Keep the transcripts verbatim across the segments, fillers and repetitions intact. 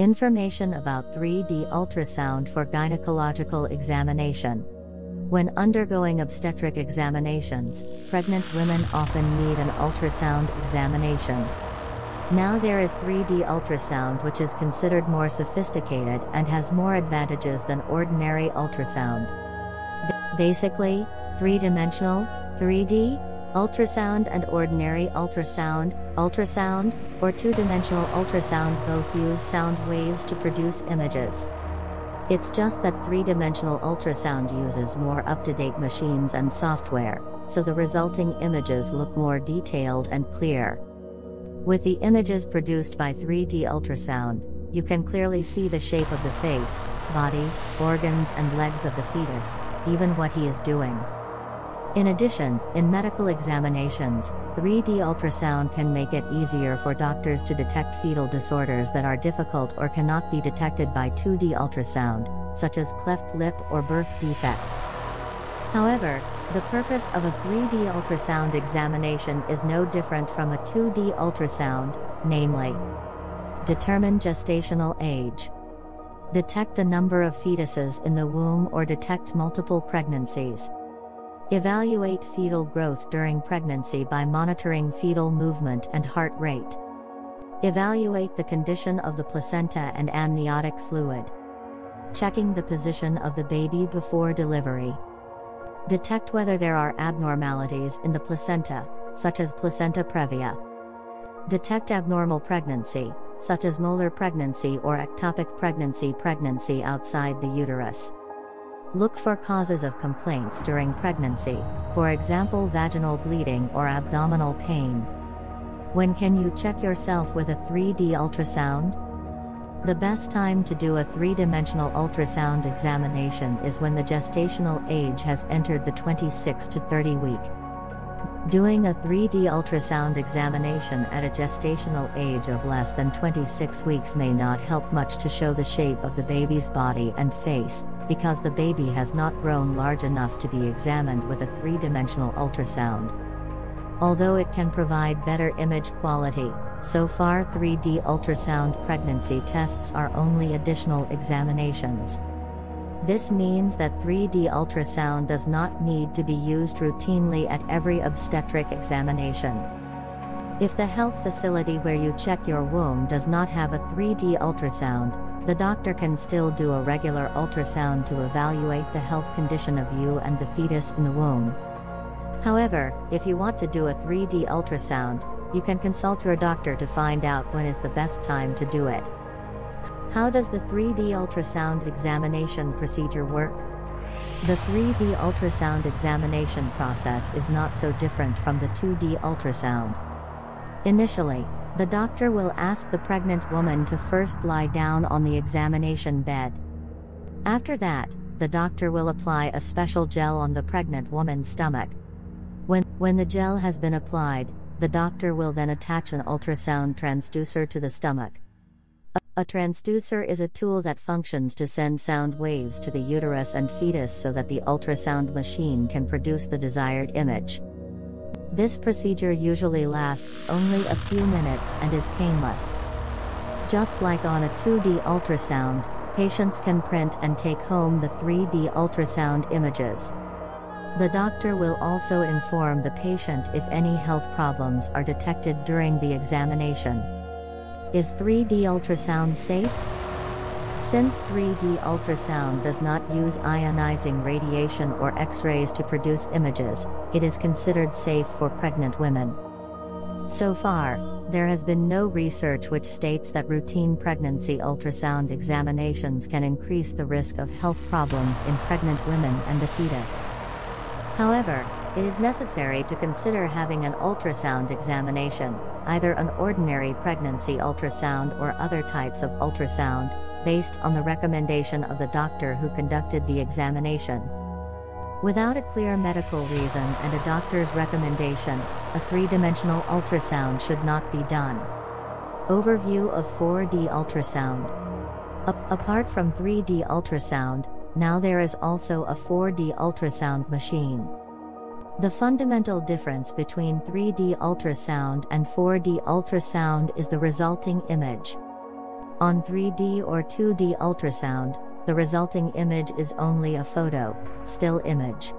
Information about three D ultrasound for gynecological examination. When undergoing obstetric examinations, pregnant women often need an ultrasound examination. Now there is three D ultrasound, which is considered more sophisticated and has more advantages than ordinary ultrasound. Basically, three-dimensional, three D, ultrasound and ordinary ultrasound, ultrasound, or two-dimensional ultrasound both use sound waves to produce images. It's just that three-dimensional ultrasound uses more up-to-date machines and software, so the resulting images look more detailed and clear. With the images produced by three D ultrasound, you can clearly see the shape of the face, body, organs and legs of the fetus, even what he is doing. In addition, in medical examinations, three D ultrasound can make it easier for doctors to detect fetal disorders that are difficult or cannot be detected by two D ultrasound, such as cleft lip or birth defects. However, the purpose of a three D ultrasound examination is no different from a two D ultrasound, namely, determine gestational age, detect the number of fetuses in the womb or detect multiple pregnancies, evaluate fetal growth during pregnancy by monitoring fetal movement and heart rate, evaluate the condition of the placenta and amniotic fluid, checking the position of the baby before delivery, detect whether there are abnormalities in the placenta, such as placenta previa, detect abnormal pregnancy, such as molar pregnancy or ectopic pregnancy, pregnancy outside the uterus. Look for causes of complaints during pregnancy, for example vaginal bleeding or abdominal pain. When can you check yourself with a three D ultrasound? The best time to do a three-dimensional ultrasound examination is when the gestational age has entered the twenty-six to thirty week. Doing a three D ultrasound examination at a gestational age of less than twenty-six weeks may not help much to show the shape of the baby's body and face, because the baby has not grown large enough to be examined with a three-dimensional ultrasound. Although it can provide better image quality, so far three D ultrasound pregnancy tests are only additional examinations. This means that three D ultrasound does not need to be used routinely at every obstetric examination. If the health facility where you check your womb does not have a three D ultrasound, the doctor can still do a regular ultrasound to evaluate the health condition of you and the fetus in the womb. However, if you want to do a three D ultrasound, you can consult your doctor to find out when is the best time to do it. How does the three D ultrasound examination procedure work? The three D ultrasound examination process is not so different from the two D ultrasound. Initially, the doctor will ask the pregnant woman to first lie down on the examination bed. After that, the doctor will apply a special gel on the pregnant woman's stomach. When, when the gel has been applied, the doctor will then attach an ultrasound transducer to the stomach. A, a transducer is a tool that functions to send sound waves to the uterus and fetus so that the ultrasound machine can produce the desired image. This procedure usually lasts only a few minutes and is painless. Just like on a two D ultrasound, patients can print and take home the three D ultrasound images. The doctor will also inform the patient if any health problems are detected during the examination. Is three D ultrasound safe? Since three D ultrasound does not use ionizing radiation or X-rays to produce images, it is considered safe for pregnant women. So far, there has been no research which states that routine pregnancy ultrasound examinations can increase the risk of health problems in pregnant women and the fetus. However, it is necessary to consider having an ultrasound examination, either an ordinary pregnancy ultrasound or other types of ultrasound, based on the recommendation of the doctor who conducted the examination. Without a clear medical reason and a doctor's recommendation, a three-dimensional ultrasound should not be done. Overview of four D ultrasound. A- apart from three D ultrasound, now there is also a four D ultrasound machine. The fundamental difference between three D ultrasound and four D ultrasound is the resulting image. On three D or two D ultrasound, the resulting image is only a photo, still image.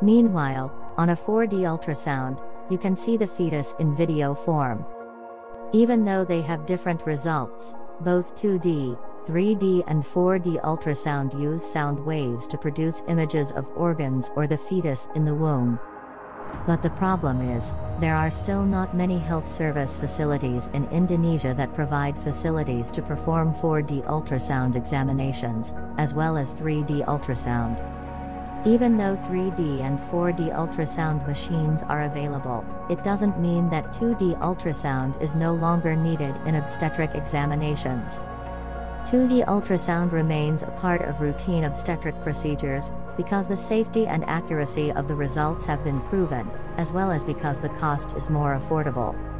Meanwhile, on a four D ultrasound, you can see the fetus in video form. Even though they have different results, both two D, three D and four D ultrasound use sound waves to produce images of organs or the fetus in the womb. But the problem is, there are still not many health service facilities in Indonesia that provide facilities to perform four D ultrasound examinations, as well as three D ultrasound. Even though three D and four D ultrasound machines are available, it doesn't mean that two D ultrasound is no longer needed in obstetric examinations. two D ultrasound remains a part of routine obstetric procedures, because the safety and accuracy of the results have been proven, as well as because the cost is more affordable.